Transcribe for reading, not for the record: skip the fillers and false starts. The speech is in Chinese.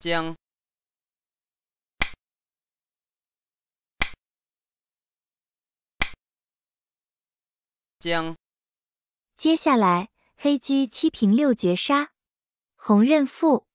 将将。接下来，黑车七平六绝杀，洪任富。